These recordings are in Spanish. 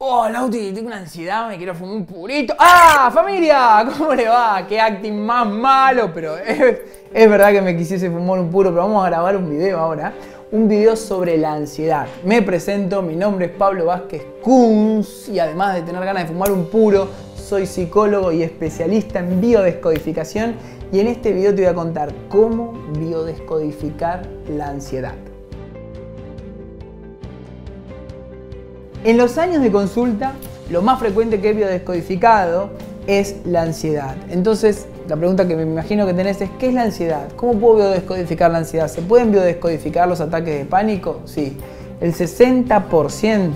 Oh, Lauti, tengo una ansiedad, me quiero fumar un purito. ¡Ah, familia! ¿Cómo le va? Qué acting más malo, pero es verdad que me quisiese fumar un puro, pero vamos a grabar un video ahora. Un video sobre la ansiedad. Me presento, mi nombre es Pablo Vázquez Kunz y además de tener ganas de fumar un puro, soy psicólogo y especialista en biodescodificación y en este video te voy a contar cómo biodescodificar la ansiedad. En los años de consulta, lo más frecuente que he biodescodificado es la ansiedad. Entonces, la pregunta que me imagino que tenés es, ¿qué es la ansiedad? ¿Cómo puedo biodescodificar la ansiedad? ¿Se pueden biodescodificar los ataques de pánico? Sí. El 60%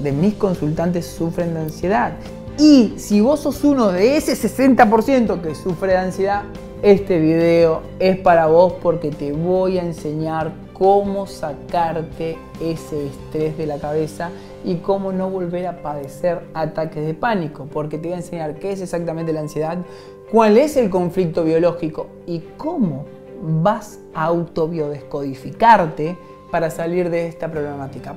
de mis consultantes sufren de ansiedad. Y si vos sos uno de ese 60% que sufre de ansiedad, este video es para vos porque te voy a enseñar cómo sacarte ese estrés de la cabeza y cómo no volver a padecer ataques de pánico, porque te voy a enseñar qué es exactamente la ansiedad, cuál es el conflicto biológico y cómo vas a autobiodescodificarte para salir de esta problemática.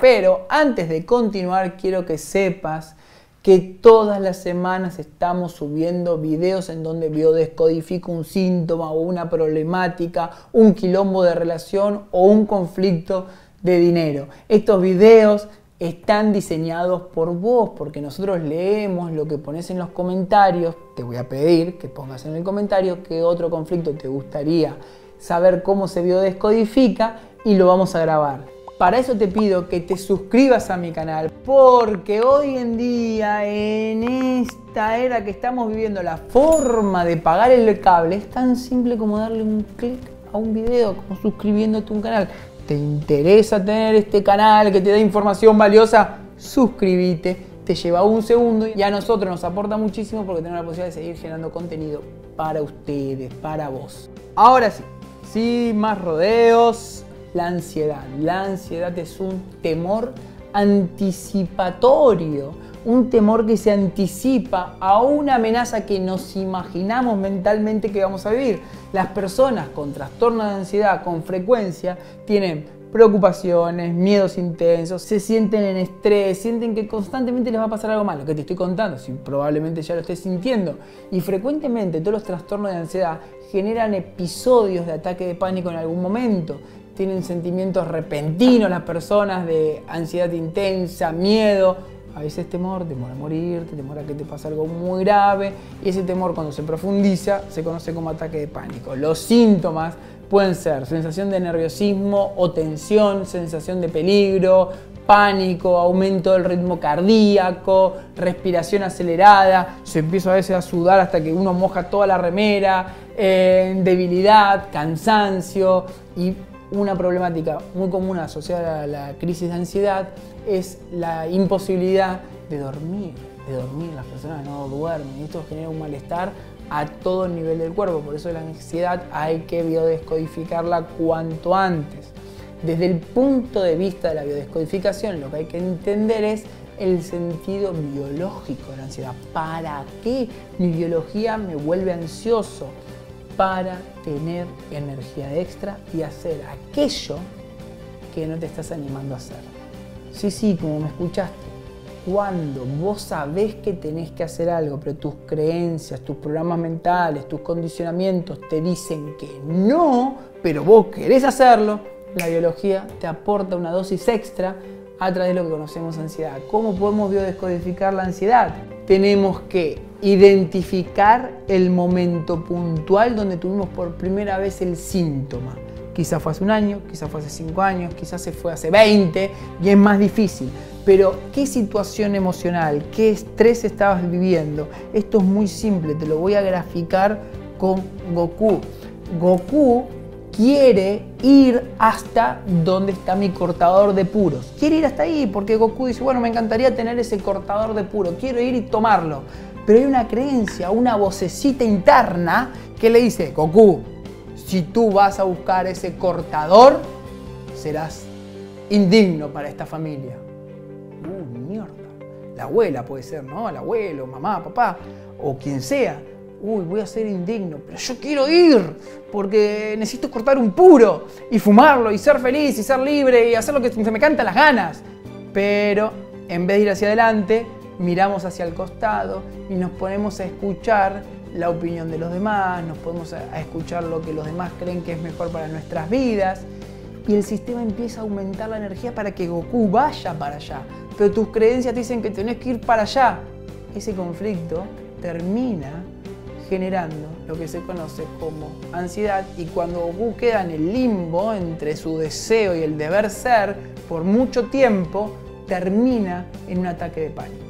Pero, antes de continuar quiero que sepas que todas las semanas estamos subiendo videos en donde biodescodifico un síntoma o una problemática, un quilombo de relación o un conflicto de dinero. Estos videos están diseñados por vos porque nosotros leemos lo que pones en los comentarios. Te voy a pedir que pongas en el comentario qué otro conflicto te gustaría saber cómo se biodescodifica y lo vamos a grabar. Para eso te pido que te suscribas a mi canal porque hoy en día, en esta era que estamos viviendo, la forma de pagar el cable es tan simple como darle un clic a un video, como suscribiéndote a un canal. ¿Te interesa tener este canal que te da información valiosa? Suscríbete, te lleva un segundo y a nosotros nos aporta muchísimo porque tenemos la posibilidad de seguir generando contenido para ustedes, para vos. Ahora sí, sin más rodeos. La ansiedad es un temor anticipatorio, un temor que se anticipa a una amenaza que nos imaginamos mentalmente que vamos a vivir. Las personas con trastornos de ansiedad con frecuencia tienen preocupaciones, miedos intensos, se sienten en estrés, sienten que constantemente les va a pasar algo malo, que te estoy contando, si probablemente ya lo estés sintiendo. Y frecuentemente todos los trastornos de ansiedad generan episodios de ataque de pánico en algún momento. Tienen sentimientos repentinos las personas de ansiedad intensa, miedo, a veces temor, temor a morirte, temor a que te pase algo muy grave. Y ese temor cuando se profundiza se conoce como ataque de pánico. Los síntomas pueden ser sensación de nerviosismo o tensión, sensación de peligro, pánico, aumento del ritmo cardíaco, respiración acelerada, se empieza a veces a sudar hasta que uno moja toda la remera, debilidad, cansancio y una problemática muy común asociada a la crisis de ansiedad es la imposibilidad de dormir. Las personas no duermen y esto genera un malestar a todo el nivel del cuerpo. Por eso la ansiedad hay que biodescodificarla cuanto antes. Desde el punto de vista de la biodescodificación, lo que hay que entender es el sentido biológico de la ansiedad. ¿Para qué mi biología me vuelve ansioso? Para tener energía extra y hacer aquello que no te estás animando a hacer. Sí, como me escuchaste. Cuando vos sabés que tenés que hacer algo, pero tus creencias, tus programas mentales, tus condicionamientos te dicen que no, pero vos querés hacerlo, la biología te aporta una dosis extra a través de lo que conocemos ansiedad. ¿Cómo podemos biodescodificar la ansiedad? Tenemos que identificar el momento puntual donde tuvimos por primera vez el síntoma. Quizás fue hace un año, quizás fue hace 5 años, quizás se fue hace 20 y es más difícil. Pero, ¿qué situación emocional, qué estrés estabas viviendo? Esto es muy simple, te lo voy a graficar con Goku. Goku quiere ir hasta donde está mi cortador de puros. Quiere ir hasta ahí porque Goku dice, bueno, me encantaría tener ese cortador de puros, quiero ir y tomarlo. Pero hay una creencia, una vocecita interna que le dice, Goku, si tú vas a buscar ese cortador, serás indigno para esta familia. Mierda. La abuela puede ser, ¿no? El abuelo, mamá, papá, o quien sea. Voy a ser indigno, pero yo quiero ir porque necesito cortar un puro y fumarlo y ser feliz y ser libre y hacer lo que se me cantan las ganas. Pero En vez de ir hacia adelante, miramos hacia el costado y nos ponemos a escuchar la opinión de los demás, nos ponemos a escuchar lo que los demás creen que es mejor para nuestras vidas, y el sistema empieza a aumentar la energía para que Goku vaya para allá, pero tus creencias te dicen que tenés que ir para allá. Ese conflicto termina generando lo que se conoce como ansiedad, y cuando Goku queda en el limbo entre su deseo y el deber ser por mucho tiempo, termina en un ataque de pánico.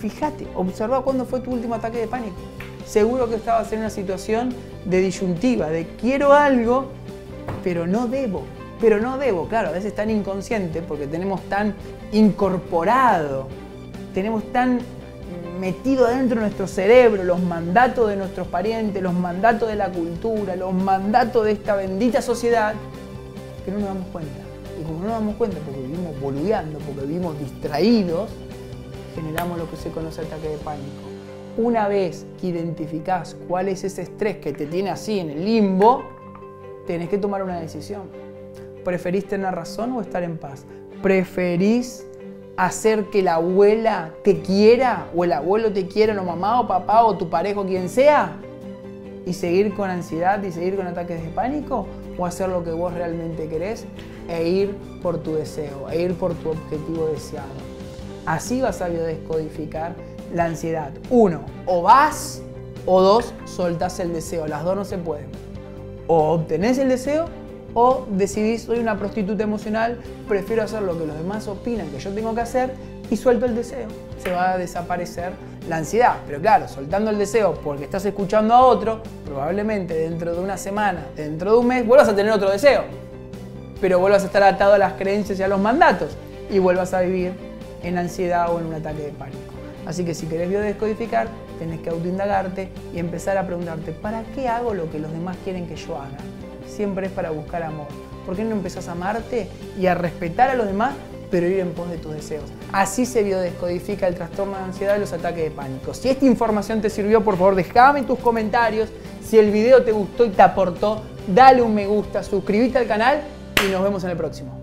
Fíjate, observa cuándo fue tu último ataque de pánico. Seguro que estabas en una situación de disyuntiva, de quiero algo, pero no debo. Claro, a veces tan inconsciente, porque tenemos tan incorporado, tenemos tan metido adentro de nuestro cerebro los mandatos de nuestros parientes, los mandatos de la cultura, los mandatos de esta bendita sociedad, que no nos damos cuenta. Y como no nos damos cuenta porque vivimos boludeando, porque vivimos distraídos, generamos lo que se conoce ataque de pánico. Una vez que identificás cuál es ese estrés que te tiene así en el limbo, tenés que tomar una decisión. ¿Preferís tener razón o estar en paz? ¿Preferís hacer que la abuela te quiera o el abuelo te quiera, o mamá o papá o tu pareja o quien sea, y seguir con ansiedad y seguir con ataques de pánico, o hacer lo que vos realmente querés e ir por tu deseo, e ir por tu objetivo deseado? Así vas a biodescodificar la ansiedad. 1, o vas, o 2, soltás el deseo. Las dos no se pueden. O obtenés el deseo, o decidís, soy una prostituta emocional, prefiero hacer lo que los demás opinan que yo tengo que hacer y suelto el deseo. Se va a desaparecer la ansiedad. Pero claro, soltando el deseo porque estás escuchando a otro, probablemente dentro de una semana, dentro de un mes, vuelvas a tener otro deseo. Pero vuelvas a estar atado a las creencias y a los mandatos y vuelvas a vivir en ansiedad o en un ataque de pánico. Así que si querés biodescodificar, tenés que autoindagarte y empezar a preguntarte, ¿para qué hago lo que los demás quieren que yo haga? Siempre es para buscar amor. ¿Por qué no empezás a amarte y a respetar a los demás, pero ir en pos de tus deseos? Así se biodescodifica el trastorno de ansiedad y los ataques de pánico. Si esta información te sirvió, por favor, déjame tus comentarios. Si el video te gustó y te aportó, dale un me gusta, suscríbete al canal y nos vemos en el próximo.